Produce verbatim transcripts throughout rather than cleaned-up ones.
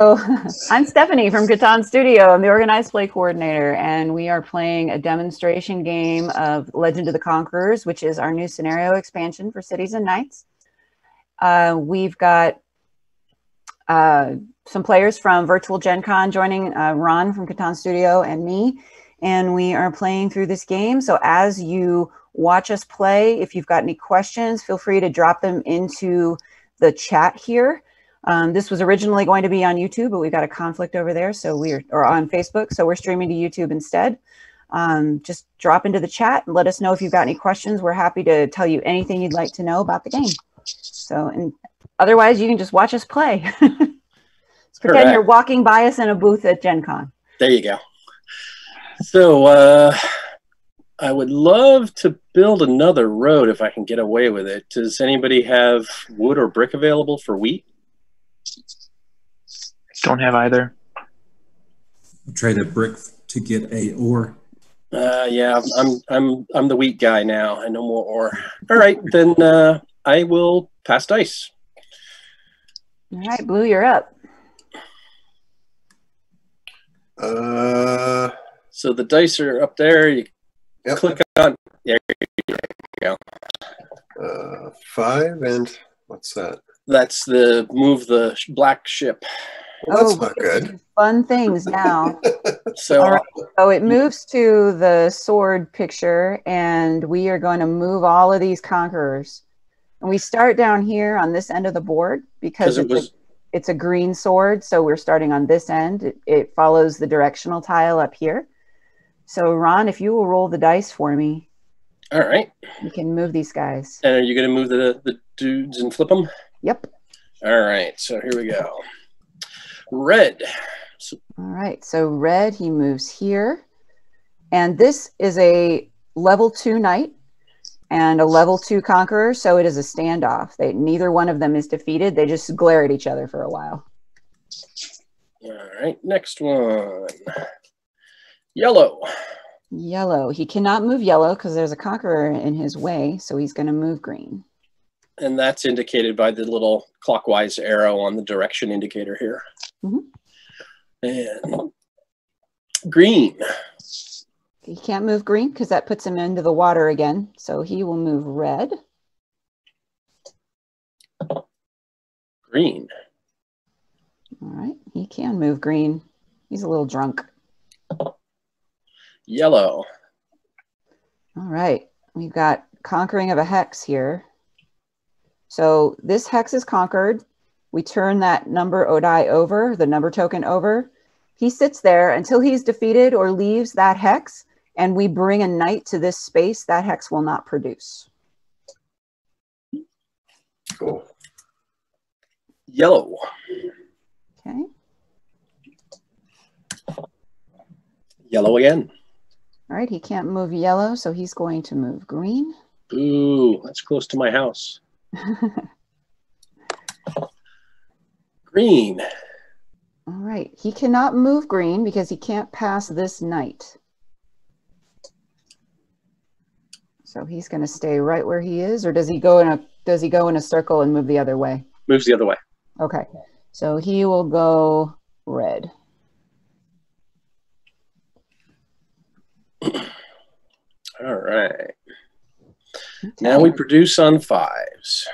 I'm Stephanie from Catan Studio. I'm the organized play coordinator, and we are playing a demonstration game of Legend of the Conquerors, which is our new scenario expansion for Cities and Knights. Uh, we've got uh, some players from Virtual Gen Con joining, uh, Ron from Catan Studio and me, and we are playing through this game. So as you watch us play, if you've got any questions, feel free to drop them into the chat here. Um, this was originally going to be on YouTube, but we've got a conflict over there, so we're or on Facebook, so we're streaming to YouTube instead. Um, just drop into the chat and let us know if you've got any questions. We're happy to tell you anything you'd like to know about the game. So, and otherwise, you can just watch us play. Pretend you're walking by us in a booth at Gen Con. There you go. So, uh, I would love to build another road if I can get away with it. Does anybody have wood or brick available for wheat? Don't have either. I'll trade a brick to get a ore. Uh, yeah, I'm I'm I'm the wheat guy now, and no more ore. All right, then uh, I will pass dice. All right, Blue, you're up. Uh, so the dice are up there. You yep. click on. Yeah, there you go. Uh, five and what's that? That's the move the black ship. Well, that's oh, not good. Fun things now. So, right. So it moves to the sword picture, and we are going to move all of these conquerors. And we start down here on this end of the board because it it's, was, a, it's a green sword, so we're starting on this end. It, it follows the directional tile up here. So Ron, if you will roll the dice for me. All right. You can move these guys. And are you going to move the, the dudes and flip them? Yep. All right, so here we go. Red. All right, so red, he moves here. And this is a level two knight and a level two conqueror, so it is a standoff. They, neither one of them is defeated. They just glare at each other for a while. All right, next one. Yellow. Yellow. He cannot move yellow because there's a conqueror in his way, so he's going to move green. And that's indicated by the little clockwise arrow on the direction indicator here. Mm-hmm. And green. He can't move green because that puts him into the water again. So he will move red. Green. All right. He can move green. He's a little drunk. Yellow. All right. We've got conquering of a hex here. So this hex is conquered. We turn that number Odai over, the number token over. He sits there until he's defeated or leaves that hex, and we bring a knight to this space that hex will not produce. Cool. Yellow. Okay. Yellow again. All right, he can't move yellow, so he's going to move green. Ooh, that's close to my house. Green. All right. He cannot move green because he can't pass this knight. So he's going to stay right where he is, or does he go in a does he go in a circle and move the other way? Moves the other way. Okay. So he will go red. All right. Now we produce on fives.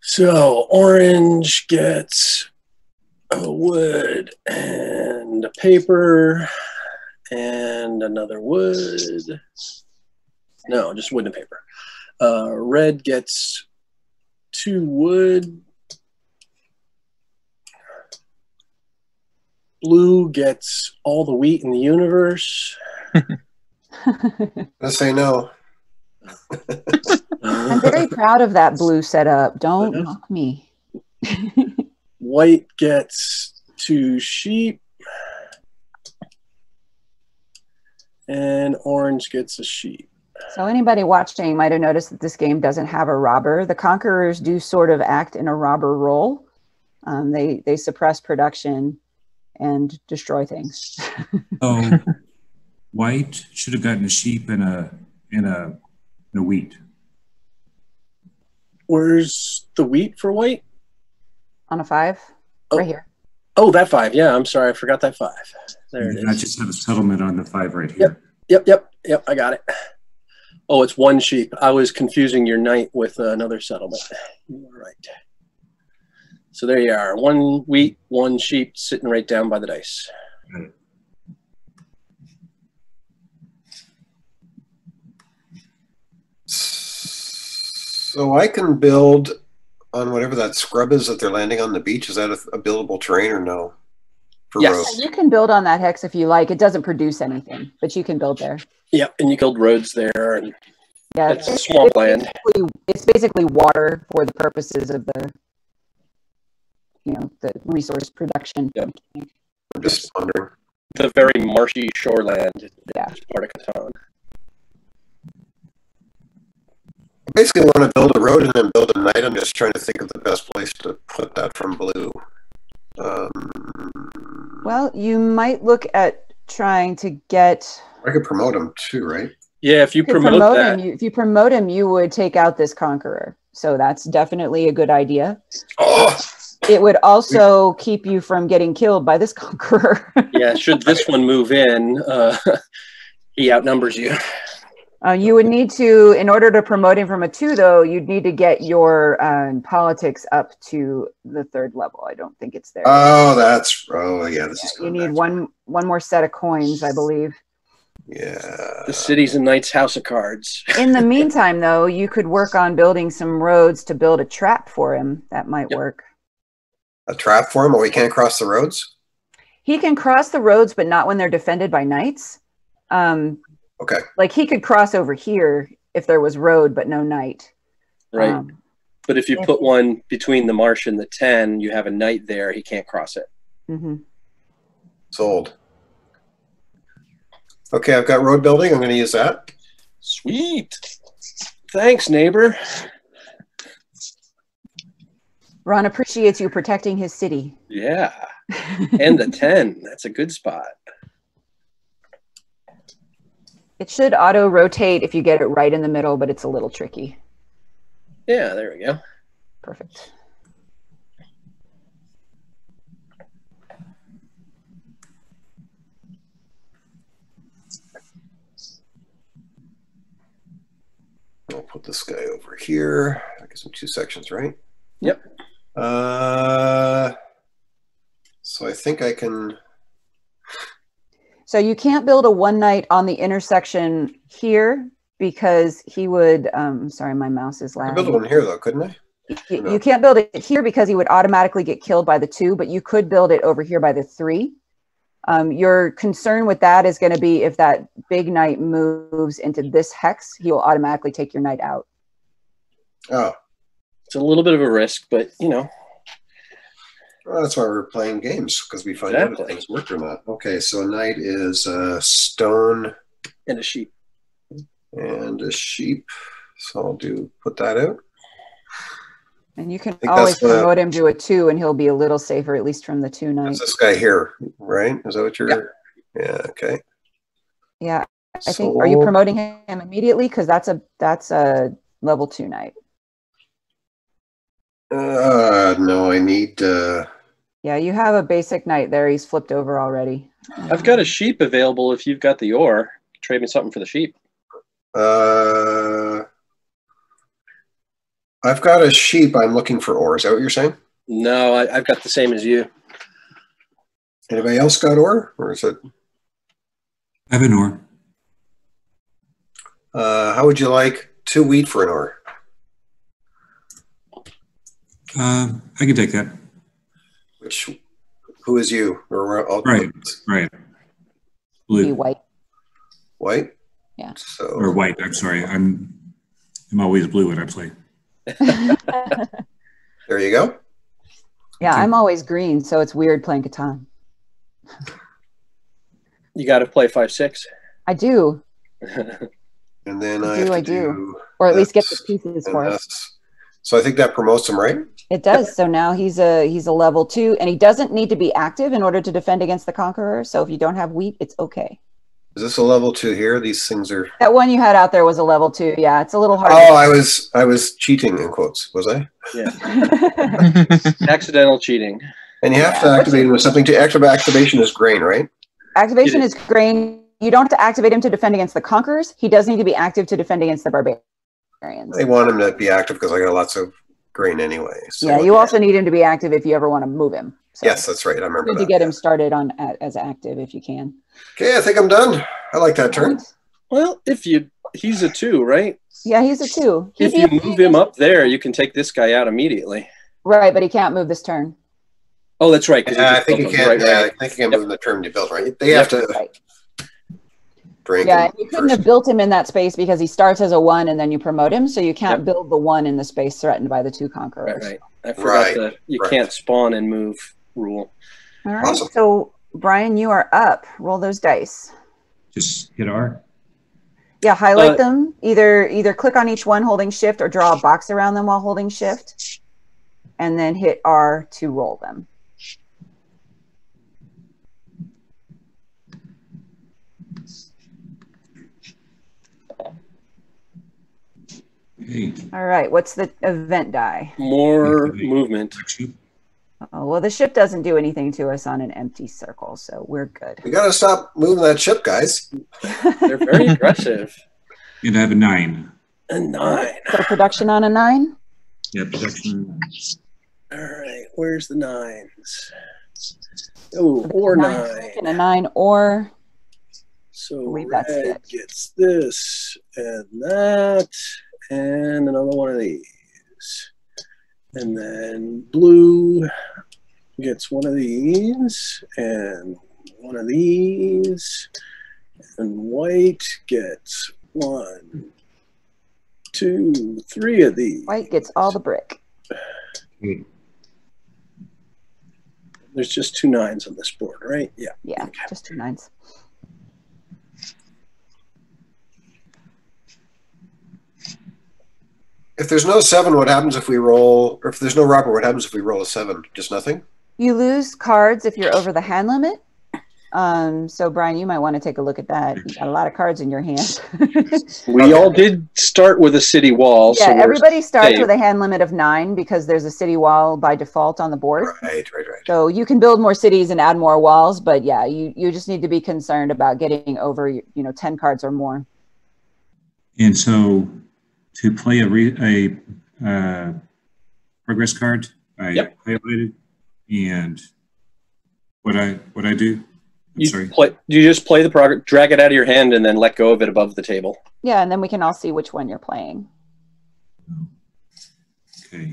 So orange gets a wood and a paper and another wood. No, just wood and paper. Uh, red gets two wood. Blue gets all the wheat in the universe. I say no. I'm very proud of that blue setup. Don't uh-huh. mock me. White gets two sheep. And orange gets a sheep. So anybody watching might have noticed that this game doesn't have a robber. The Conquerors do sort of act in a robber role. Um, they, they suppress production and destroy things. Oh. White should have gotten a sheep and a and a, and a wheat. Where's the wheat for white? on a five, oh. Right here. Oh, that five. Yeah, I'm sorry. I forgot that five. There yeah, it is. I just have a settlement on the five right here. Yep, yep, yep. yep. I got it. Oh, it's one sheep. I was confusing your knight with uh, another settlement. All right. So there you are. One wheat, one sheep sitting right down by the dice. Got it. So I can build on whatever that scrub is that they're landing on the beach. Is that a, a buildable terrain or no? For yes. Roads? You can build on that hex if you like. It doesn't produce anything, but you can build there. Yeah, and you build roads there. And yeah, it's, it's swampland. Basically, it's basically water for the purposes of the, you know, the resource production. Yep. Just under the very marshy shoreland. Yeah. Part of Catan. Basically want to build a road and then build a knight. I'm just trying to think of the best place to put that from blue. Um, well, you might look at trying to get... I could promote him too, right? Yeah, if you, you promote, promote that. Him, you, if you promote him, you would take out this conqueror. So that's definitely a good idea. Oh! It would also keep you from getting killed by this conqueror. Yeah, should this one move in, uh, he outnumbers you. Uh, you would need to, in order to promote him from a two, though, you'd need to get your uh, politics up to the third level. I don't think it's there. Oh, that's, oh, yeah. This is you need one, one more set of coins, I believe. Yeah. The Cities and Knights House of Cards. In the meantime, though, you could work on building some roads to build a trap for him. That might yep. work. A trap for him, or he can't cross the roads? He can cross the roads, but not when they're defended by knights. Um... Okay. Like he could cross over here if there was road, but no knight. Right. Um, but if you if, put one between the marsh and the ten, you have a knight there. He can't cross it. Mm-hmm. Sold. Okay, I've got road building. I'm going to use that. Sweet. Thanks, neighbor. Ron appreciates you protecting his city. Yeah. And the ten. That's a good spot. It should auto-rotate if you get it right in the middle, but it's a little tricky. Yeah, there we go. Perfect. I'll put this guy over here. I guess in two sections, right? Yep. Uh, so I think I can... So you can't build a one knight on the intersection here because he would, um, sorry, my mouse is lagging. I could build one here though, couldn't I? You, no? You can't build it here because he would automatically get killed by the two, but you could build it over here by the three. Um, your concern with that is gonna be if that big knight moves into this hex, he will automatically take your knight out. Oh. It's a little bit of a risk, but you know. Well, that's why we're playing games, because we find exactly. out if things work or not. Okay, so a knight is a stone. And a sheep. And a sheep. So I'll do put that out. And you can always promote him to a two, and he'll be a little safer, at least from the two knights. That's this guy here, right? Is that what you're... Yep. Yeah, okay. Yeah, I so, think... Are you promoting him immediately? Because that's a, that's a level two knight. Uh, no, I need, uh... Yeah, you have a basic knight there. He's flipped over already. I've got a sheep available if you've got the ore. Trade me something for the sheep. Uh... I've got a sheep. I'm looking for ore. Is that what you're saying? No, I, I've got the same as you. Anybody else got ore? Or is it... I have an ore. Uh, how would you like two wheat for an ore? Uh, I can take that. Which, who is you? Or I'll right, right. Blue. Be white. White? Yeah. So. Or white, I'm sorry. I'm I'm always blue when I play. There you go. Yeah, okay. I'm always green, so it's weird playing Catan. You got to play five six. I do. And then I, I do, have I do. do. Or at least get the pieces for us. So I think that promotes him, right? It does. So now he's a he's a level two, and he doesn't need to be active in order to defend against the conqueror. So if you don't have wheat, it's okay. Is this a level two here? These things are... That one you had out there was a level two. Yeah, it's a little hard. Oh, I was I was cheating in quotes, was I? Yeah. Accidental cheating. And you have yeah. to activate him with something. To activation is grain, right? Activation is grain. You don't have to activate him to defend against the conquerors. He does need to be active to defend against the barbarians. I want him to be active because I got lots of grain anyway. So yeah, you also need him to be active if you ever want to move him. So yes, that's right. I remember good that. to get him started on as active if you can. Okay, I think I'm done. I like that turn. Well, if you, he's a two, right? Yeah, he's a two. If you move him up there, you can take this guy out immediately. Right, but he can't move this turn. Oh, that's right. Yeah, I think you can. Right, yeah, right. I think you can move yep. the turn you built, right? They yep. have to. Right. Bring yeah, him you couldn't first. have built him in that space because he starts as a one and then you promote him, so you can't yep. build the one in the space threatened by the two conquerors. Right. right. I forgot right. the you right. can't spawn and move rule. All right. Awesome. So Brian, you are up. Roll those dice. Just hit R. Yeah, highlight uh, them. Either either click on each one holding shift or draw a box around them while holding shift. And then hit R to roll them. Hey. All right, what's the event die? More movement. Oh, well, the ship doesn't do anything to us on an empty circle, so we're good. We got to stop moving that ship, guys. They're very aggressive. You'd have a nine. A nine. So production on a nine? Yeah, production. All right, where's the nines? Oh, or nine. nine. And a nine or... So red it. gets this and that. And another one of these. And then blue gets one of these, and one of these. And white gets one, two, three of these. White gets all the brick. Mm. There's just two nines on this board, right? Yeah. Yeah, okay. Just two nines. If there's no seven, what happens if we roll, or if there's no robber, what happens if we roll a seven? Just nothing? You lose cards if you're over the hand limit. Um, so, Brian, you might want to take a look at that. You've got a lot of cards in your hand. we okay. all did start with a city wall. Yeah, so everybody starts safe. with a hand limit of nine because there's a city wall by default on the board. Right, right, right. So you can build more cities and add more walls, but yeah, you, you just need to be concerned about getting over, you know, ten cards or more. And so... To play a, re a uh, progress card, I yep. highlighted, and what I what I do. I'm you sorry. Play, you just play the progress, drag it out of your hand, and then let go of it above the table. Yeah, and then we can all see which one you're playing. Okay.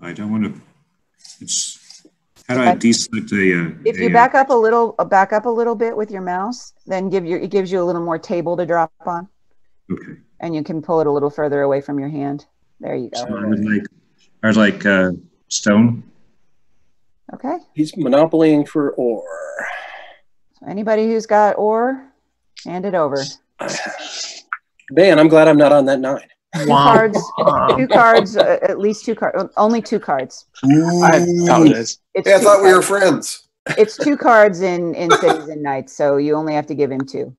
I don't want to. It's. How do I deselect a, uh, if you a, back up a little, back up a little bit with your mouse, then give your it gives you a little more table to drop on. Okay. And you can pull it a little further away from your hand. There you go. So I would like, I would like uh, stone. Okay. He's monopolying for ore. So anybody who's got ore, hand it over. Man, I'm glad I'm not on that nine. Two wow. cards, two cards, uh, at least two cards, only two cards. Ooh. I, it's yeah, I thought cards. we were friends. It's two cards in, in Cities and Knights, so you only have to give him two.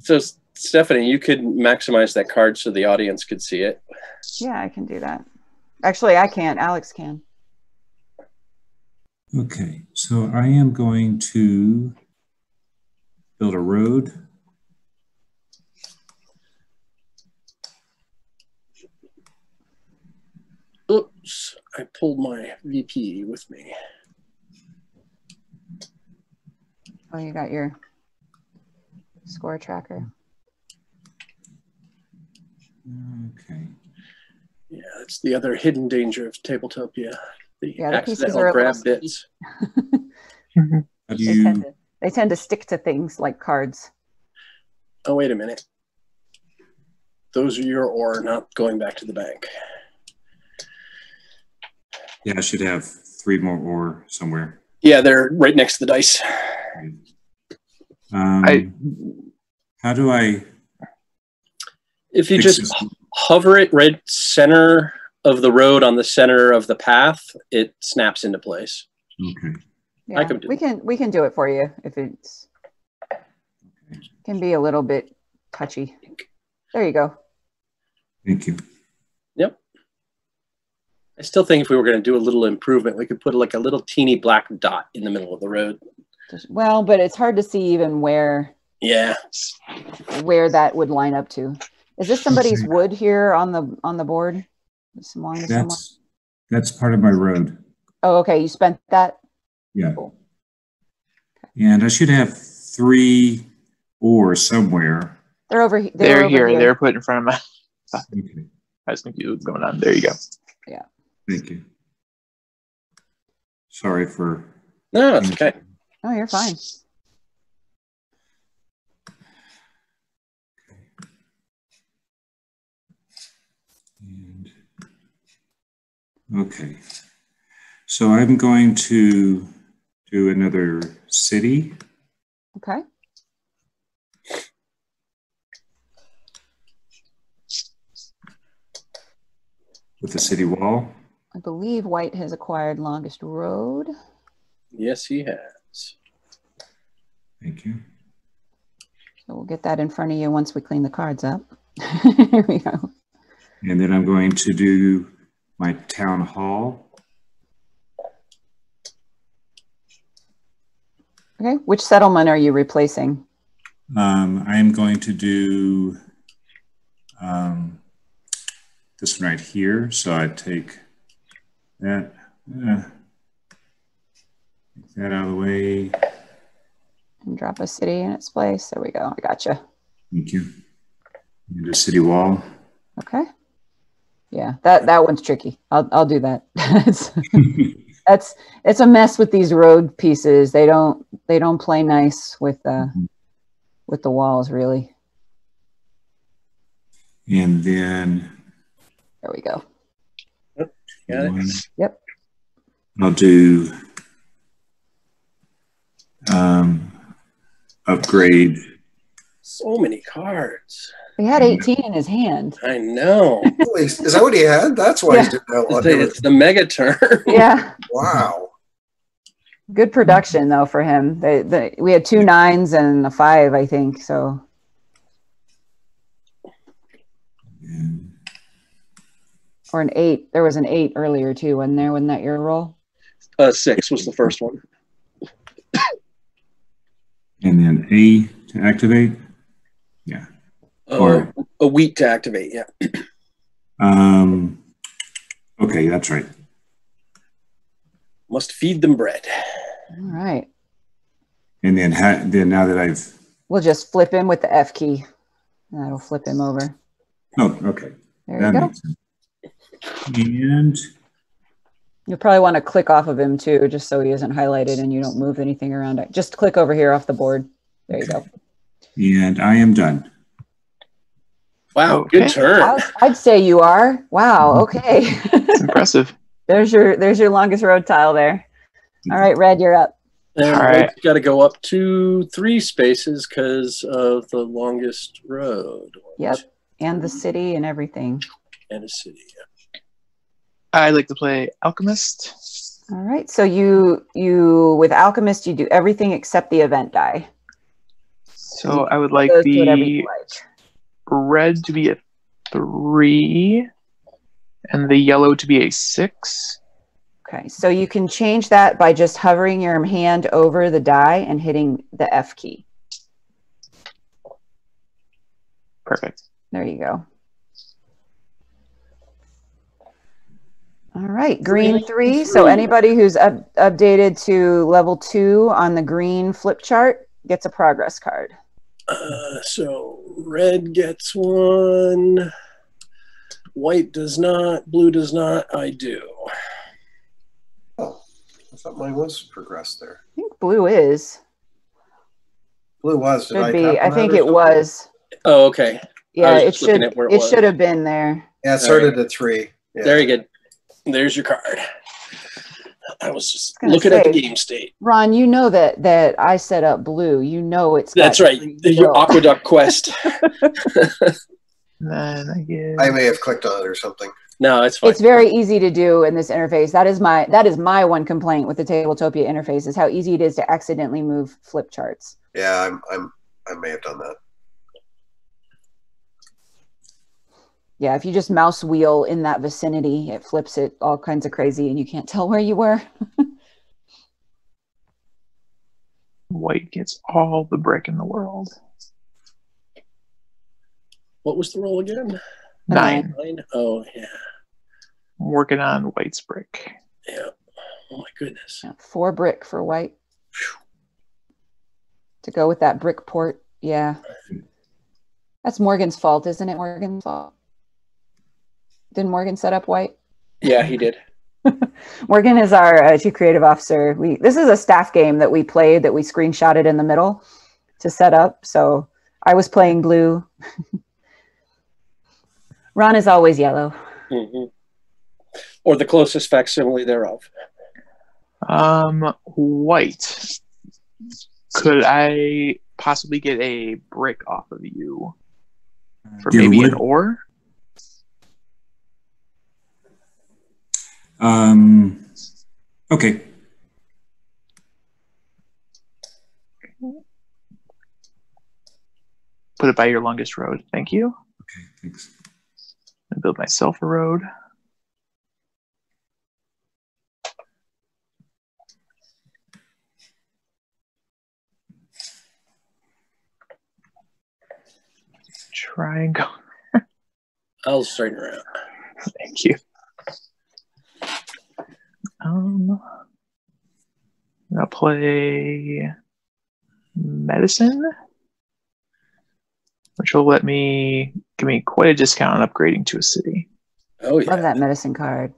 So, Stephanie, you could maximize that card so the audience could see it. Yeah, I can do that. Actually, I can't. Alex can. Okay, so I am going to build a road. Oops, I pulled my V P with me. Oh, you got your score tracker. Okay. Yeah, that's the other hidden danger of Tabletopia. The yeah, accidental grab bits. How do you... they, tend to, they tend to stick to things like cards. Oh, wait a minute. Those are your or not going back to the bank. Yeah, I should have three more or somewhere. Yeah, they're right next to the dice. Um, I, how do I? If you just this? hover it right center of the road on the center of the path, it snaps into place. Okay. Yeah, I can do we can we can do it for you if it's can be a little bit touchy. There you go. Thank you. Yep. I still think if we were going to do a little improvement, we could put like a little teeny black dot in the middle of the road. Well, but it's hard to see even where. Yeah. Where that would line up to. Is this somebody's wood here on the on the board? Some line that's, that's part of my road. Oh, okay. You spent that? Yeah. Cool. Okay. And I should have three or somewhere. They're over, they're they're over here. They're here. They're put in front of my... Okay. I was confused what's going on. There you go. Yeah. Thank you. Sorry for... No, it's okay. No, you're fine. And okay. So I'm going to do another city. Okay. With the city wall. I believe White has acquired longest road. Yes, he has. Thank you. So we'll get that in front of you once we clean the cards up. Here we go. And then I'm going to do my town hall. Okay, which settlement are you replacing? Um, I am going to do um, this one right here. So I take that, uh, take that out of the way. And drop a city in its place. There we go. I gotcha. Thank you. And a city wall. Okay. Yeah, that, that one's tricky. I'll, I'll do that. That's it's a mess with these road pieces. They don't they don't play nice with uh, mm-hmm. with the walls really. And then there we go. Yep. Got it. Yep. I'll do um, upgrade. So many cards. He had eighteen in his hand. I know. Is that what he had? That's why yeah. he did that one. It's the mega turn. Yeah. Wow. Good production, though, for him. They, they, we had two nines and a five, I think, so. Or an eight. There was an eight earlier, too, wasn't there? Wasn't that your roll? Uh, six was the first one. And then A to activate. Yeah. Uh, or a week to activate, yeah. Um, okay, that's right. Must feed them bread. All right. And then, ha then now that I've... We'll just flip him with the F key. That'll flip him over. Oh, okay. There that you go. Makes sense. And... You'll probably want to click off of him, too, just so he isn't highlighted and you don't move anything around it. Just click over here off the board. There okay. you go. And I am done. Wow, okay. Good turn. Was, I'd say you are. Wow, okay. That's impressive. There's your there's your longest road tile there. All right, Red, you're up. And all right, you got to go up two, three spaces because of the longest road. Yep, and the city and everything. And a city, yeah. I like to play Alchemist. All right, so you, you with Alchemist, you do everything except the event die. So, so I would like the... Whatever you like. Red to be a three and the yellow to be a six. Okay, so you can change that by just hovering your hand over the die and hitting the F key. Perfect. There you go. All right, green three. So anybody who's up updated to level two on the green flip chart gets a progress card. Uh, so red gets one, white does not, blue does not, I do. Oh, I thought mine was progressed there. I think blue is. Blue was, did I tap on that or something? I think it was. Oh, okay. Yeah, it should, it, it should have been there. Yeah, it started at three. Yeah. Very good. There's your card. I was just I was looking say, at the game state. Ron, you know that that I set up blue. You know it's that's right. Your Aqueduct Quest. Nine, I, I may have clicked on it or something. No, it's fine. It's very easy to do in this interface. That is my that is my one complaint with the Tabletopia interface, is how easy it is to accidentally move flip charts. Yeah, I'm I'm I may have done that. Yeah, if you just mouse wheel in that vicinity, it flips it all kinds of crazy and you can't tell where you were. White gets all the brick in the world. What was the roll again? Nine. Nine. Oh, yeah. I'm working on White's brick. Yeah. Oh, my goodness. Yeah, four brick for White. Whew. To go with that brick port. Yeah. That's Morgan's fault, isn't it? Morgan's fault. Didn't Morgan set up White? Yeah, he did. Morgan is our uh, chief creative officer. We This is a staff game that we played that we screenshotted in the middle to set up. So I was playing blue. Ron is always yellow. Mm-hmm. Or the closest facsimile thereof. Um, White. Could I possibly get a brick off of you for you maybe would. an ore? Um, okay. Put it by your longest road. Thank you. Okay, thanks. I build myself a road. Triangle. I'll straighten her out. Thank you. Um, I'll play medicine, which will let me give me quite a discount on upgrading to a city. Oh, yeah. Love that medicine card.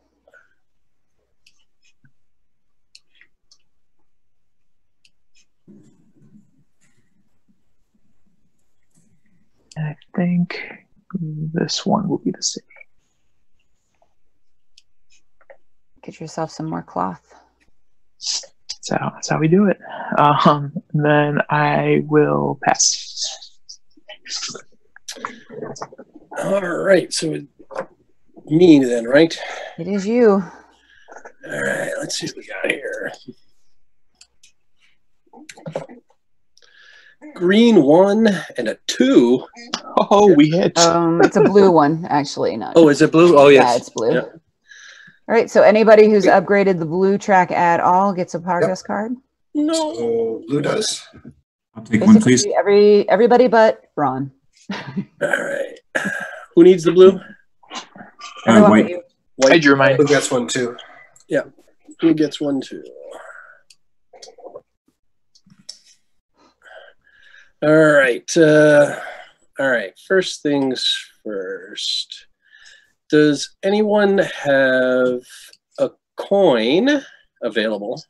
And I think this one will be the city. Get yourself some more cloth. So that's how we do it. Um, then I will pass. All right, so it's me then, right? It is you. All right, let's see what we got here. Green one and a two. Oh, we hit. Um, it's a blue one, actually. Not. Oh, is it blue? Oh, yes. Yeah, it's blue. Yeah. All right, so anybody who's upgraded the blue track at all gets a progress yep. card? No. So blue does. I'll take Basically, one, please. Every, everybody but Ron. All right. Who needs the blue? Uh, white. white. I drew mine. Who gets one, too? Yeah. Who gets one, too? All right. Uh, all right. First things first. Does anyone have a coin available?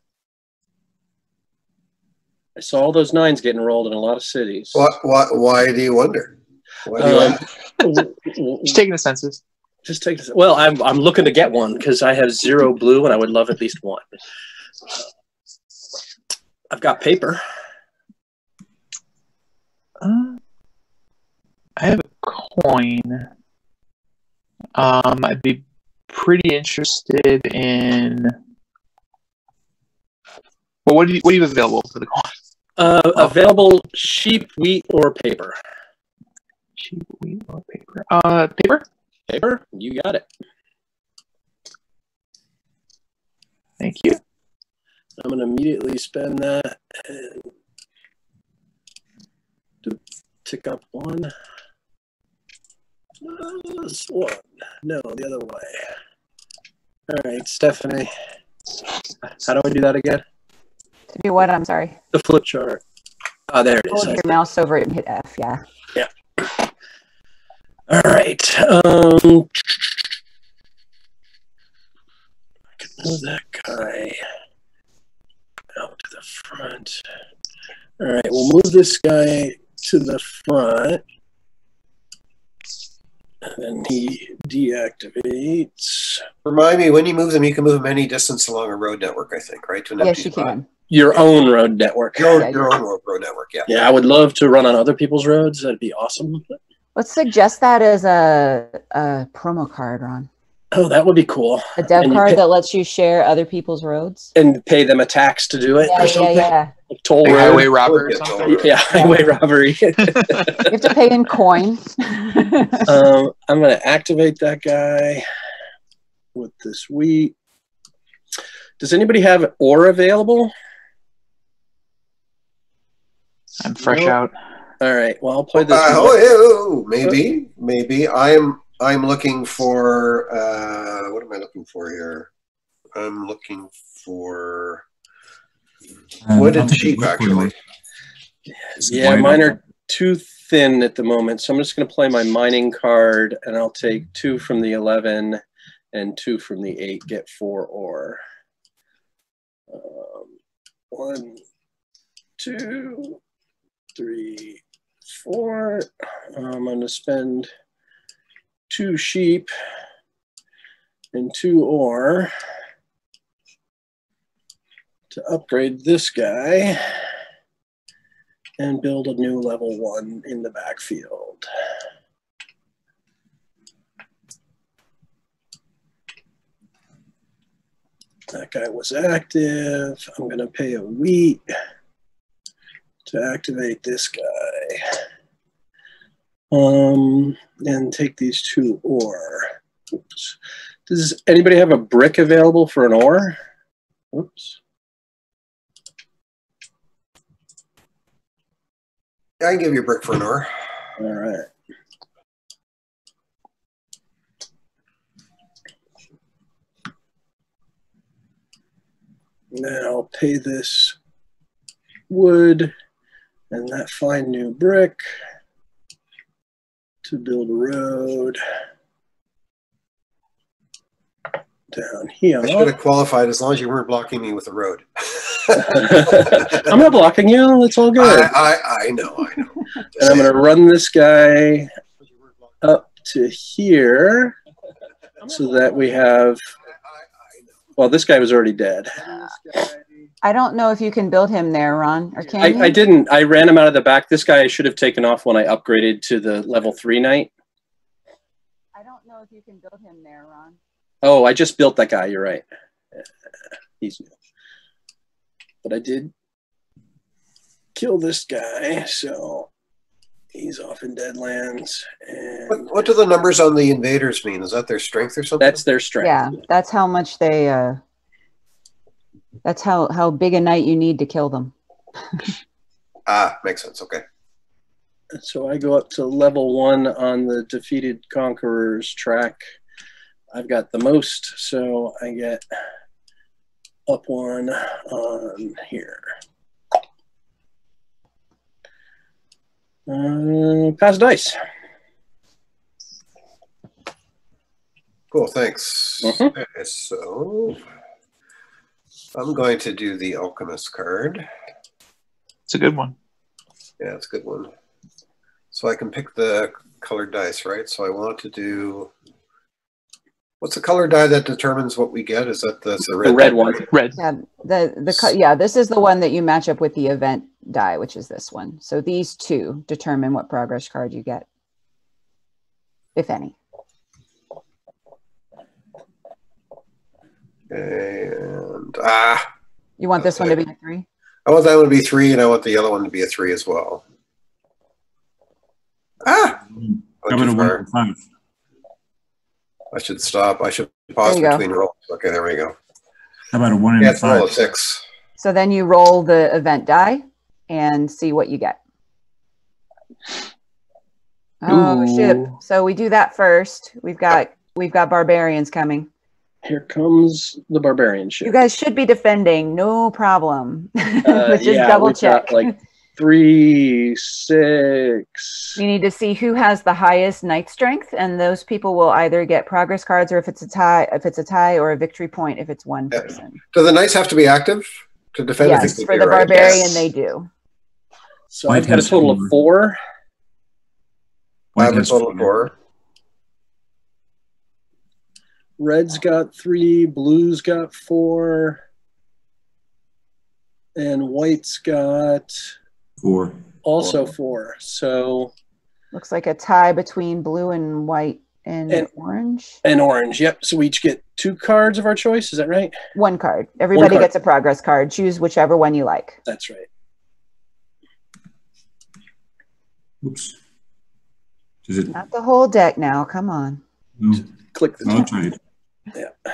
I saw all those nines getting rolled in a lot of cities. Why, why, why do you wonder? Why do um, you wonder? Just taking the census. Just take the, well, I'm, I'm looking to get one because I have zero blue and I would love at least one. I've got paper. Uh, I have a coin. Um, I'd be pretty interested in. Well, what do you what do you have available for the coin? Uh, available sheep, wheat, or paper. Sheep, wheat, or paper. Uh, paper. Paper. You got it. Thank you. I'm gonna immediately spend that and tick up one. This one. No, the other way. All right, Stephanie. How do I do that again? To do what? I'm sorry. The flip chart. Oh, there it is. Hold your mouse over it and hit F, yeah. Yeah. All right. Um, I can move that guy out to the front. All right, we'll move this guy to the front. And he deactivates. Remind me, when you move them, you can move them any distance along a road network, I think, right? To yes, you spot. can. Your yeah. own road network. Your, yeah, your yeah. own road network, yeah. Yeah, I would love to run on other people's roads. That'd be awesome. Let's suggest that as a, a promo card, Ron. Oh, that would be cool. A dev card pay, that lets you share other people's roads? And pay them a tax to do it yeah, or something? Yeah, yeah. Like toll like road. Highway robbery or something? Yeah, highway robbery. You have to pay in coin. um, I'm going to activate that guy with this wheat. Does anybody have ore available? I'm fresh no. out. All right. Well, I'll play this. Uh, oh, ew, maybe, maybe. I'm I'm looking for. Uh, what am I looking for here? I'm looking for wood um, and sheep, actually. Yeah, mine are too thin at the moment, so I'm just going to play my mining card, and I'll take two from the eleven and two from the eight. Get four ore. Um, one, two, three, four. I'm going to spend two sheep and two ore to upgrade this guy and build a new level one in the backfield. That guy was active. I'm going to pay a wheat to activate this guy. Um, and take these two ore. Oops. Does anybody have a brick available for an ore? Oops. I can give you a brick for an ore. All right. Now I'll pay this wood and that fine new brick to build a road down here. I should have qualified as long as you weren't blocking me with a road. I'm not blocking you. It's all good. I, I, I know, I know. And I'm going to run this guy up to here so that we have... Well, this guy was already dead. I don't know if you can build him there, Ron, or can I, you? I didn't. I ran him out of the back. This guy I should have taken off when I upgraded to the level three knight. I don't know if you can build him there, Ron. Oh, I just built that guy. You're right. He's new. But I did kill this guy, so he's off in Deadlands. And what, what do the numbers on the invaders mean? Is that their strength or something? That's their strength. Yeah, that's how much they... Uh... That's how, how big a knight you need to kill them. Ah, makes sense. Okay. So I go up to level one on the defeated conquerors track. I've got the most, so I get up one on here. Uh, pass dice. Cool, thanks. Mm-hmm. Okay, so... I'm going to do the Alchemist card. It's a good one. Yeah, it's a good one. So I can pick the colored dice, right? So I want to do... What's the color die that determines what we get? Is that the, the red, the red one? Red. Yeah, the, the, yeah, this is the one that you match up with the event die, which is this one. So these two determine what progress card you get, if any. And ah, you want this one to be a three? I want that one to be three, and I want the yellow one to be a three as well. Ah, I'm gonna work five. I should stop. I should pause between rolls. Okay, there we go. How about a one and a five? Roll a six. So then you roll the event die and see what you get. Oh shit! So we do that first. We've got we've got barbarians coming. Here comes the barbarian ship. You guys should be defending, no problem. Uh, just yeah, double check. Got like three, six. You need to see who has the highest knight strength, and those people will either get progress cards, or if it's a tie, if it's a tie, or a victory point if it's one yeah. person. Do the knights have to be active to defend? Yes, for the right? barbarian, yes. they do. So I've got a total of four. I have a total of four. Red's got three, blue's got four, and white's got four. Also four. So looks like a tie between blue and white and, and orange? And orange, yep. So we each get two cards of our choice, is that right? One card. Everybody One card. gets a progress card. Choose whichever one you like. That's right. Oops. Is it? Not the whole deck now, come on. No. Click the deck. Yeah.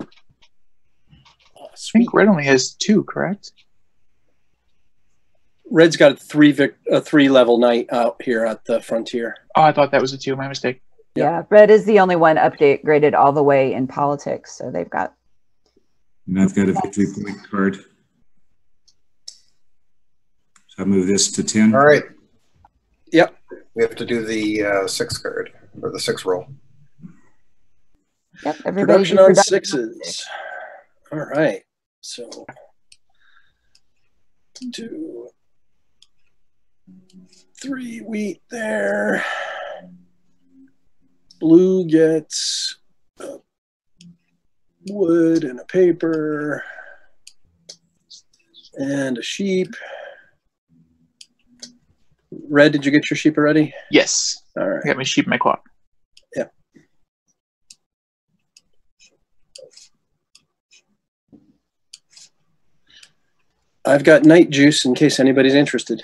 Oh, I think red only has two, correct? Red's got a three vic a three level knight out here at the frontier. Oh, I thought that was a two. My mistake. Yeah, yeah, red is the only one update graded all the way in politics, so they've got. And I've got a victory point card. So I move this to ten. All right. Yep. We have to do the uh, six card or the six roll. Yep. Everybody production on production sixes. On all right. So two. Three wheat there. Blue gets a wood and a paper and a sheep. Red, did you get your sheep already? Yes. All right. I got my sheep and my clock. Yep. I've got night juice in case anybody's interested.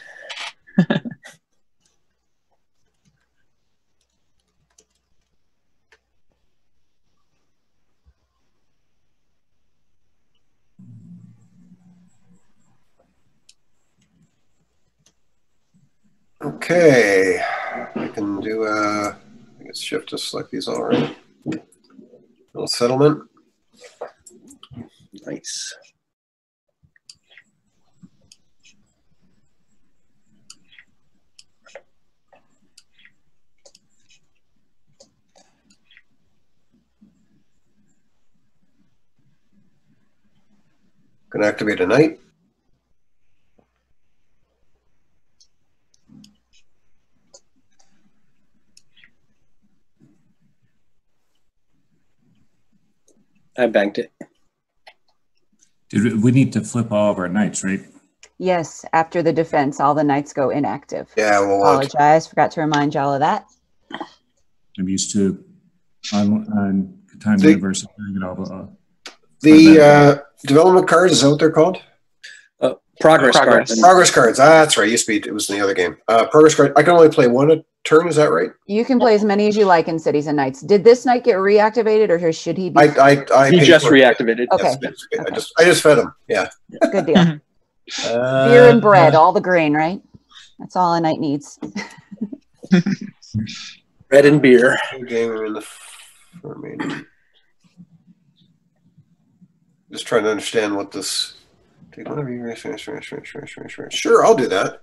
Okay, I can do a, I think it's shift to select these already. Little settlement. Nice. Gonna activate a knight. I banked it. Did we need to flip all of our knights, right? Yes. After the defense, all the knights go inactive. Yeah, well, apologize. Forgot to remind y'all of that. I'm used to on on Catan Universe. The uh, development card, is that what they're called? Uh, progress, uh, progress cards. Progress cards. Ah, that's right. It used to be. It was in the other game. Uh, progress card. I can only play one a turn. Is that right? You can play as many as you like in Cities and Knights. Did this knight get reactivated, or should he? Be I, I, I he just reactivated. Okay. Yes, okay. I just, I just fed him. Yeah. Good deal. uh, Beer and bread, all the grain, right? That's all a knight needs. Bread and beer. Just trying to understand what this. Sure, I'll do that.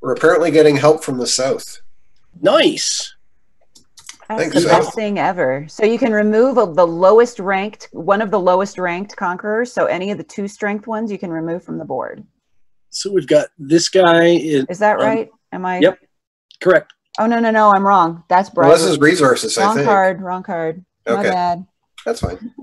We're apparently getting help from the south. Nice. That's the best thing ever. So you can remove a, the lowest ranked, one of the lowest ranked conquerors. So any of the two strength ones you can remove from the board. So we've got this guy. Is, is that right? Um, Am I? Yep. Correct. Oh, no, no, no. I'm wrong. That's bribery. Well, this is resources, I think. Wrong card. Wrong card. Okay. My bad. That's fine.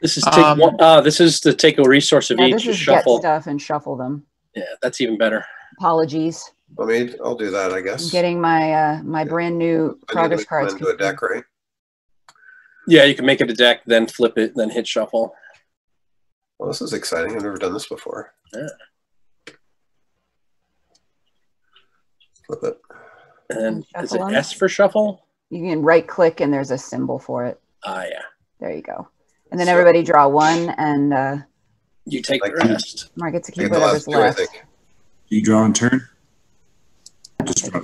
This is, take um, one, uh, this is to take a resource of yeah, each and shuffle. Get stuff and shuffle them. Yeah, that's even better. Apologies. I mean, I'll do that, I guess. I'm getting my uh, my yeah. brand new progress cards. Into a deck, right? Yeah, you can make it a deck, then flip it, then hit shuffle. Well, this is exciting. I've never done this before. Yeah. Flip it. And, and is it on? S for shuffle? You can right-click, and there's a symbol for it. Ah, yeah. There you go. And then so, everybody draw one, and uh, you take like the rest. Mark gets to keep whatever's left. left. Do you draw and turn? Just draw.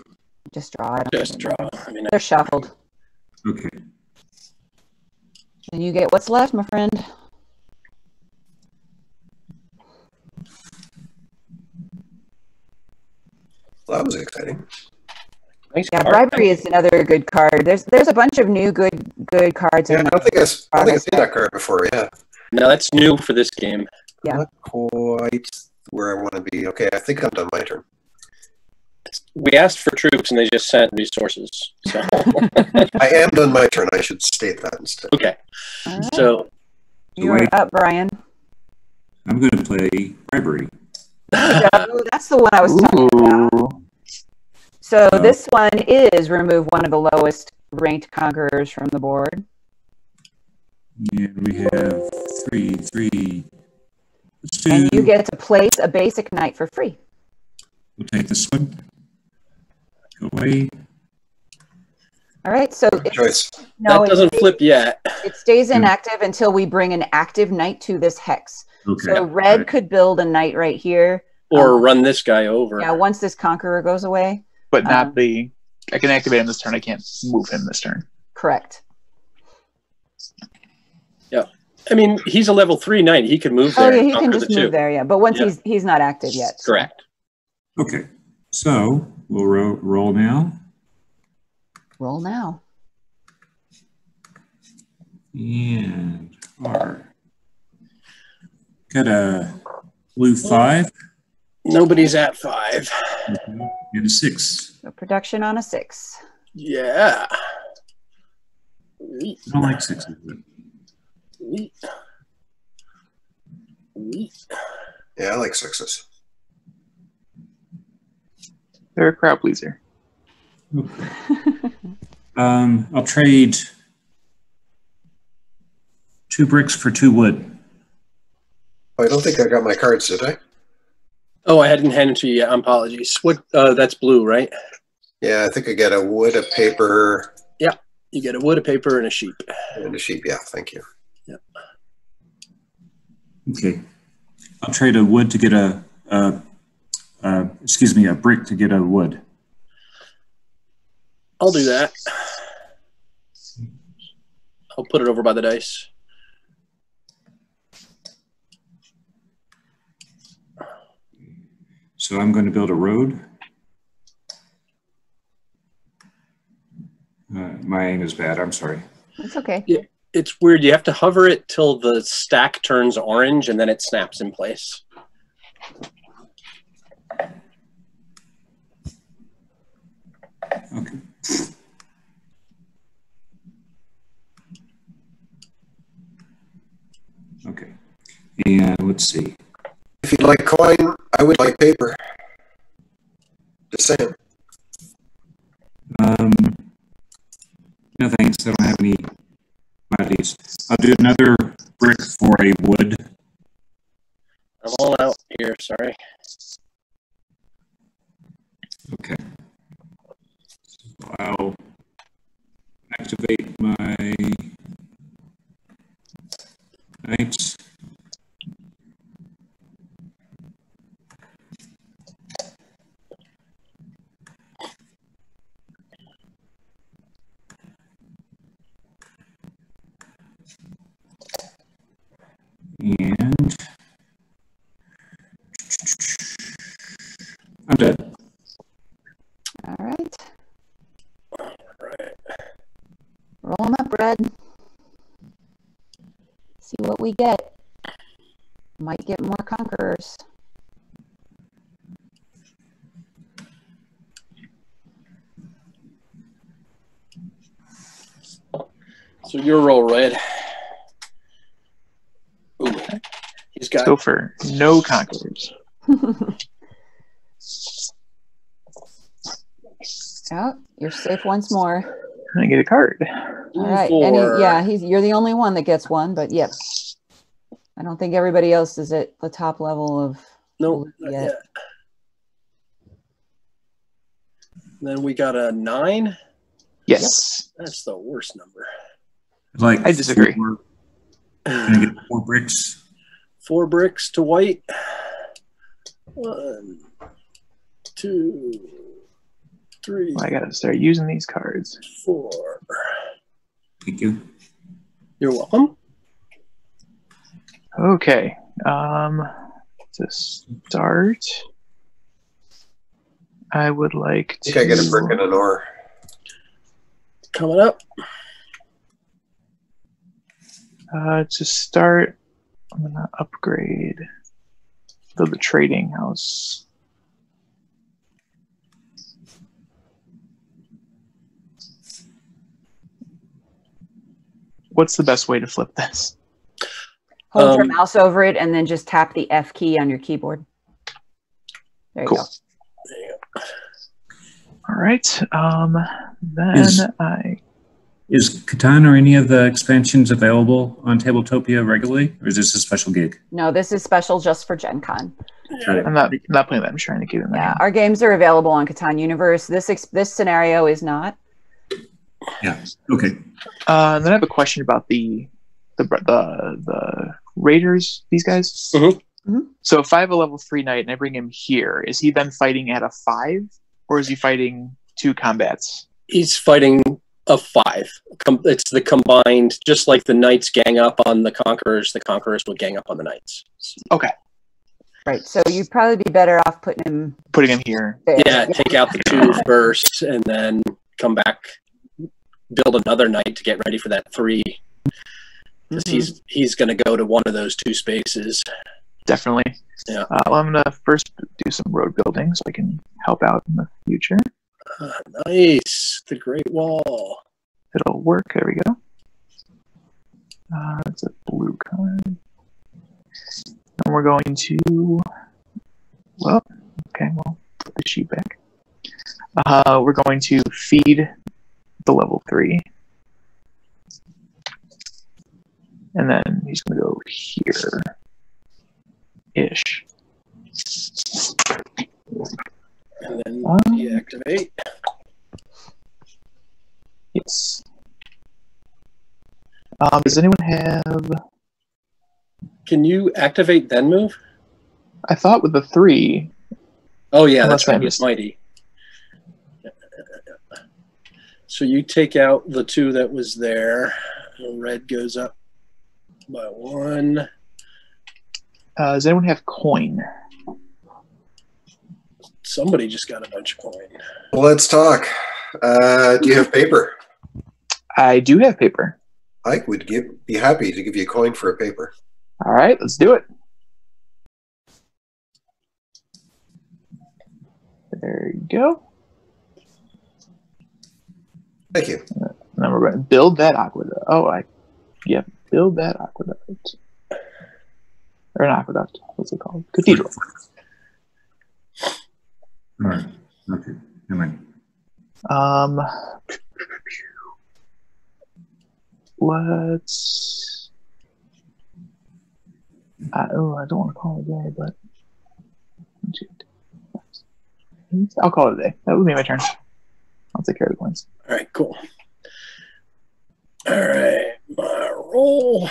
Just draw. I Just draw. I mean, they're shuffled. Okay. And you get what's left, my friend. Well, that was exciting. Nice yeah, card. Bribery is another good card. There's there's a bunch of new good good cards. Yeah, in I don't think I've I think I've seen that card before. Yeah. No, that's new for this game. Yeah. Not quite where I want to be. Okay, I think I'm done my turn. We asked for troops and they just sent resources. So. I am done my turn. I should state that instead. Okay. Right. So you're so up, Brian. I'm going to play bribery. So, that's the one I was Ooh. talking about. So this one is remove one of the lowest ranked conquerors from the board? Yeah, we have three, three. Two. And you get to place a basic knight for free. We'll take this one. Go away. All right, so it no, that doesn't it stays, flip yet. It stays inactive until we bring an active knight to this hex. Okay. So red right. could build a knight right here. Or um, run this guy over. Yeah, once this conqueror goes away. But not um, the... I can activate him this turn. I can't move him this turn. Correct. Yeah. I mean, he's a level three knight. He can move there. Oh, yeah, he can just the move two. there, yeah. But once yeah. he's he's not active yet. So. Correct. Okay. So we'll ro roll now. Roll now. And R. Got a blue five. Nobody's at five. Okay. And a six. So production on a six. Yeah. I don't like sixes. Yeah, I like sixes. They're a crowd pleaser. Okay. um, I'll trade two bricks for two wood. Oh, I don't think I got my cards, did I? Oh, I hadn't handed to you yet. Apologies. What? Uh, that's blue, right? Yeah, I think I got a wood, a paper. Yeah, you get a wood, a paper, and a sheep. And a sheep, yeah. Thank you. Yep. Okay. I'll trade a wood to get a, a, a, excuse me, a brick to get a wood. I'll do that. I'll put it over by the dice. So I'm going to build a road. Uh, my aim is bad. I'm sorry. It's okay. Yeah. It's weird. You have to hover it till the stack turns orange, and then it snaps in place. Okay. Okay. And let's see. If you'd like coin, I would like paper. Just saying. Um, no thanks. I don't have any. I'll do another brick for a wood. I'm all out here, sorry. Okay. So I'll activate my knights. And I'm dead. All right. All right. Roll them up, Red. See what we get. Might get more conquerors. So your roll, Red. He's got go for no conquerors. Oh, you're safe once more. I get a card. All right. And he, yeah, he's you're the only one that gets one, but yep. I don't think everybody else is at the top level of nope, yet. Not yet. Then we got a nine. Yes. Yep. That's the worst number. Like I disagree. Four, can I get four bricks? Four bricks to white. One, two, three. Well, I gotta start using these cards. Four. Thank you. You're welcome. Okay. Um, to start, I would like to. I think I get a brick and an ore. Coming up. Uh, to start, I'm going to upgrade to the trading house. What's the best way to flip this? Hold um, your mouse over it and then just tap the F key on your keyboard. There you cool. go. There you go. All right. Um, then yes. I Is Catan or any of the expansions available on Tabletopia regularly, or is this a special gig? No, this is special just for Gen Con. I'm not, not playing that. I'm trying to keep it in mind. Yeah, our games are available on Catan Universe. This ex this scenario is not. Yeah. Okay. Uh, and then I have a question about the the the, the raiders. These guys. Mm-hmm. Mm-hmm. So if I have a level three knight and I bring him here, is he then fighting at a five, or is he fighting two combats? He's fighting a five. It's the combined. Just like the knights gang up on the conquerors, the conquerors will gang up on the knights. Okay. Right, so you'd probably be better off putting him... Putting him here. There. Yeah, take out the two first, and then come back, build another knight to get ready for that three. Because mm-hmm. he's, he's going to go to one of those two spaces. Definitely. Yeah. Uh, well, I'm going to first do some road building so I can help out in the future. Uh, nice. The Great Wall. It'll work. There we go. Uh, it's a blue color. And we're going to, well, okay, we'll put the sheep back. Uh, we're going to feed the level three. And then he's going to go here-ish. And then um, deactivate. Yes. Um, does anyone have... Can you activate then move? I thought with the three. Oh yeah, that's right. It's mighty. So you take out the two that was there. Red goes up by one. Uh, does anyone have coin? Somebody just got a bunch of coin. Well, let's talk. Uh, do you have paper? I do have paper. I would give, be happy to give you a coin for a paper. All right, let's do it. There you go. Thank you. Now we're going to build that aqueduct. Oh, I, yeah, build that aqueduct. Or an aqueduct. What's it called? Cathedral. All right. Okay. Come on. Um, let's. I, oh, I don't want to call it a day, but I'll call it a day. That would be my turn. I'll take care of the coins. All right, cool. All right, my roll.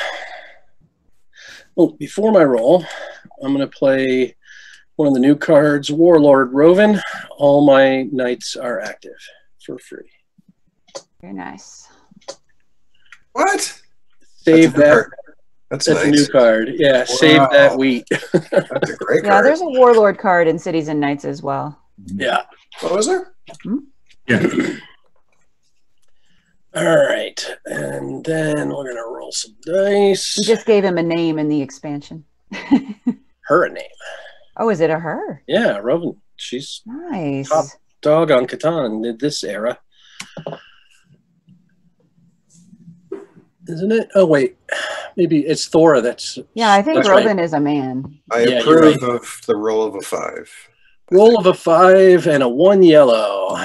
Oh, before my roll, I'm going to play one of the new cards, Warlord Rovan. All my knights are active for free. Very nice. What? Save that. That's, That's nice. A new card. Yeah, wow. Save that wheat. That's a great card. Yeah, there's a Warlord card in Cities and Knights as well. Yeah. What was there? Mm-hmm. Yeah. All right. And then we're going to roll some dice. You just gave him a name in the expansion. Her a name. Oh, is it a her? Yeah, Robin. She's nice. Top dog on Catan in this era. Isn't it? Oh, wait. Maybe it's Thora that's... Yeah, I think Robin right. is a man. I approve yeah, right. of the roll of a five. Roll of a five and a one yellow.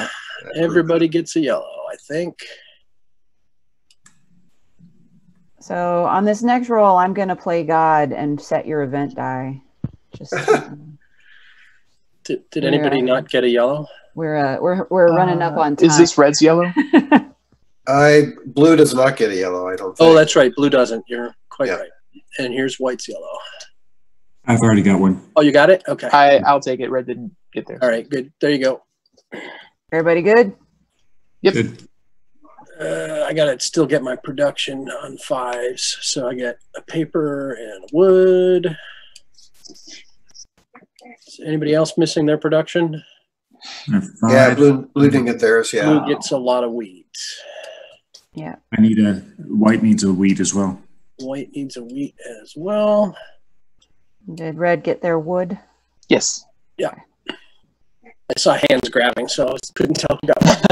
Everybody gets a yellow, I think. So on this next roll, I'm going to play God and set your event die. Just, um, did did anybody uh, not get a yellow? We're, uh, we're, we're running uh, up on time. Is this red's yellow? I blue does not get a yellow, I don't think. Oh, that's right. Blue doesn't. You're quite yeah. right. And here's white's yellow. I've already got one. Oh, you got it? Okay. I, I'll take it. Red didn't get there. All right. Good. There you go. Everybody good? Yep. Good. Uh, I got to still get my production on fives. So I get a paper and wood. Is anybody else missing their production? Yeah, blue, blue didn't get theirs. Yeah. Blue gets a lot of wheat. Yeah. I need a white needs a wheat as well. White needs a wheat as well. Did red get their wood? Yes. Yeah. I saw hands grabbing, so I couldn't tell who got one.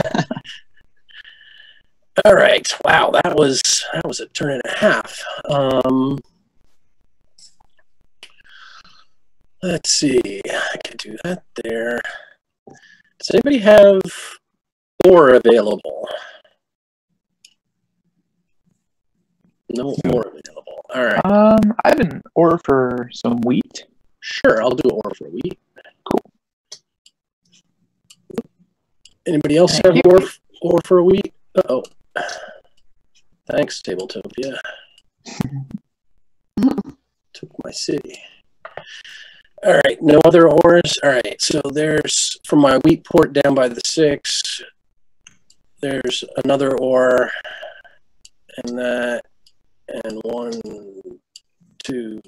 All right. Wow, that was that was a turn and a half. Um, let's see. I could do that there. Does anybody have lore available? No ore available. All right. Um, I have an ore for some wheat. Sure, I'll do ore for wheat. Cool. Anybody else Thank have you. ore ore for wheat? Uh oh. Thanks, Tabletopia. Took my city. All right, no other ores. All right, so there's from my wheat port down by the six. There's another ore, and that, and one, two,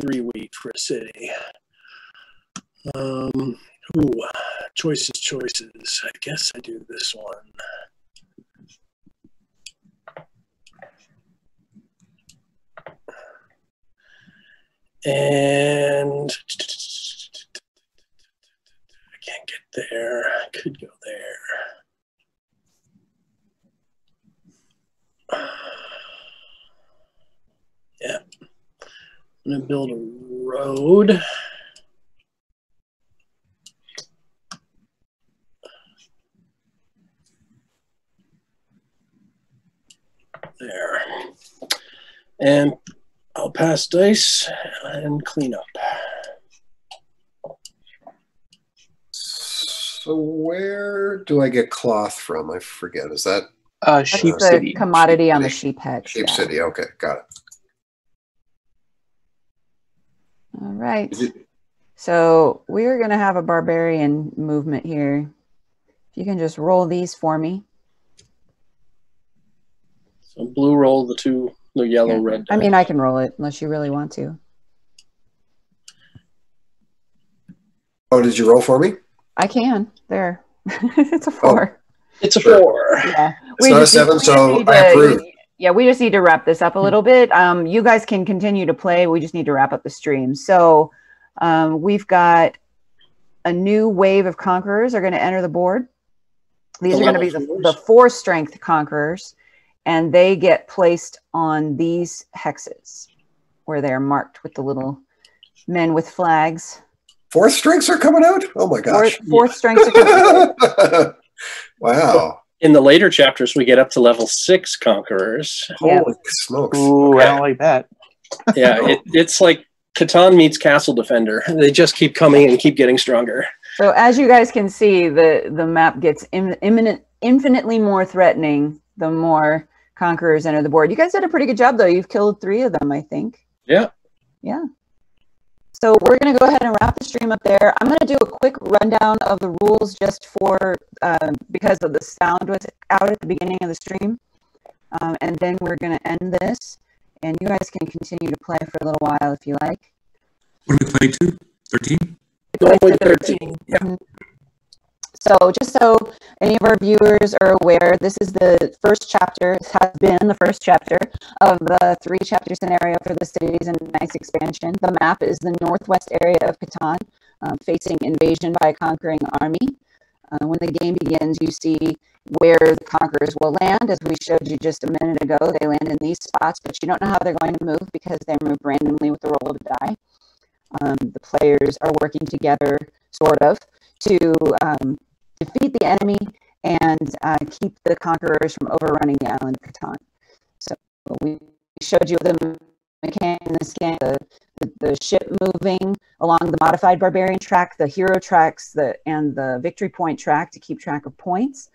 three wheat for a city. Um, ooh, choices, choices. I guess I do this one. And I can't get there. I could go there. Yeah. I'm going to build a road. There. And I'll pass dice and clean up. So where do I get cloth from? I forget. Is that uh, sheep uh, city? Commodity sheep on the sheep head. Sheep yeah. city. Okay, got it. All right. It so we're going to have a barbarian movement here. If you can just roll these for me. So blue roll the two. The yellow, yeah. red. I mean, I can roll it unless you really want to. Oh, did you roll for me? I can. There. It's a four. Oh, it's a sure. four. Yeah. It's we not a seven, need, so I to, approve. Yeah, we just need to wrap this up a little bit. Um, you guys can continue to play. We just need to wrap up the stream. So um, we've got a new wave of conquerors are going to enter the board. These the are going to be the, the four strength conquerors. And they get placed on these hexes where they're marked with the little men with flags. Fourth strengths are coming out? Oh my gosh. Fourth, fourth yeah. strengths are coming out. Wow. In the later chapters, we get up to level six conquerors. Yeah. Holy smokes. Ooh, okay. I don't like that. Yeah, it, it's like Catan meets Castle Defender. They just keep coming and keep getting stronger. So as you guys can see, the, the map gets im imminent, infinitely more threatening the more conquerors enter the board. You guys did a pretty good job, though. You've killed three of them, I think. Yeah. Yeah. So we're going to go ahead and wrap the stream up there. I'm going to do a quick rundown of the rules just for, uh, because of the sound was out at the beginning of the stream. Um, and then we're going to end this. And you guys can continue to play for a little while if you like. What do we play to? thirteen? Normally thirteen, yeah. Mm-hmm. So just so any of our viewers are aware, this is the first chapter, this has been the first chapter of the three-chapter scenario for the Cities and Knights expansion. The map is the northwest area of Catan, um, facing invasion by a conquering army. Uh, when the game begins, you see where the conquerors will land. As we showed you just a minute ago, they land in these spots, but you don't know how they're going to move because they move randomly with the roll of the die. Um, the players are working together, sort of, to um, defeat the enemy and uh, keep the conquerors from overrunning the island of Catan. So we showed you the mechanic in this game, the, the, the ship moving along the modified barbarian track, the hero tracks, the, and the victory point track to keep track of points,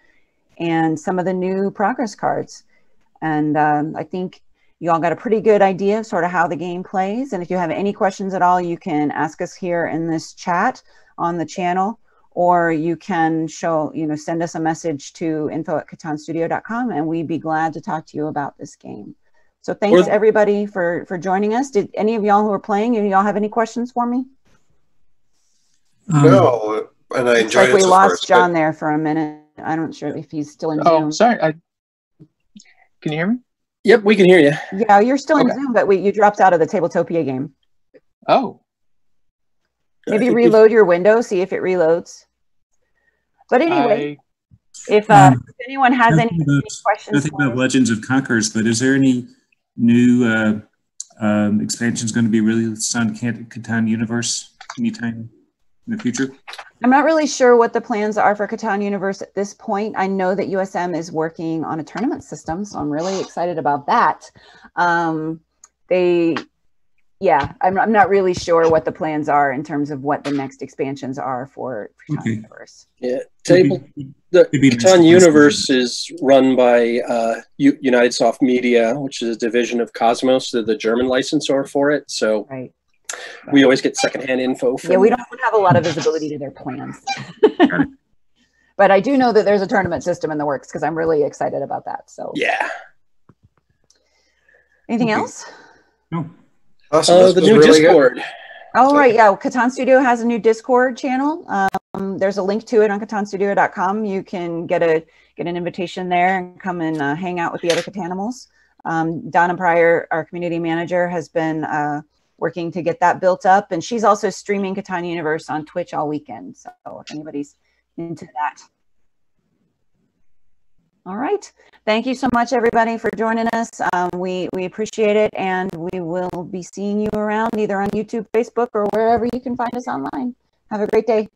and some of the new progress cards. And um, I think you all got a pretty good idea of sort of how the game plays. And if you have any questions at all, you can ask us here in this chat on the channel. Or you can show, you know, send us a message to info at catan studio dot com, and we'd be glad to talk to you about this game. So thanks everybody for for joining us. Did any of y'all who are playing, do y'all have any questions for me? Um, no, and I enjoyed like we lost first, John but... there for a minute. I'm not sure if he's still in oh, Zoom. Oh, sorry. I... Can you hear me? Yep, we can hear you. Yeah, you're still okay. in Zoom, but we you dropped out of the Tabletopia game. Oh. Maybe reload your window, see if it reloads. But anyway, I, if, uh, um, if anyone has any, about, any questions. Nothing about Legends of Conquerors, but is there any new uh, um, expansions going to be released on Catan Universe anytime in the future? I'm not really sure what the plans are for Catan Universe at this point. I know that U S M is working on a tournament system, so I'm really excited about that. Um, they, yeah, I'm, I'm not really sure what the plans are in terms of what the next expansions are for Catan okay. Universe. Yeah, table, the Catan Universe is run by uh, United Soft Media, which is a division of Cosmos. They're the German licensor for it, so. Right. We always get secondhand info. From yeah, we don't have a lot of visibility to their plans. But I do know that there's a tournament system in the works because I'm really excited about that. So yeah. Anything okay. else? No. Awesome. Uh, the new really Discord. Good. Oh, so. Right. Yeah. Well, Catan Studio has a new Discord channel. Um, there's a link to it on catan studio dot com. You can get a get an invitation there and come and uh, hang out with the other Catanimals. Um, Donna Pryor, our community manager, has been... Uh, working to get that built up. And she's also streaming Catan Universe on Twitch all weekend. So if anybody's into that. All right. Thank you so much, everybody, for joining us. Um, we, we appreciate it. And we will be seeing you around either on YouTube, Facebook, or wherever you can find us online. Have a great day.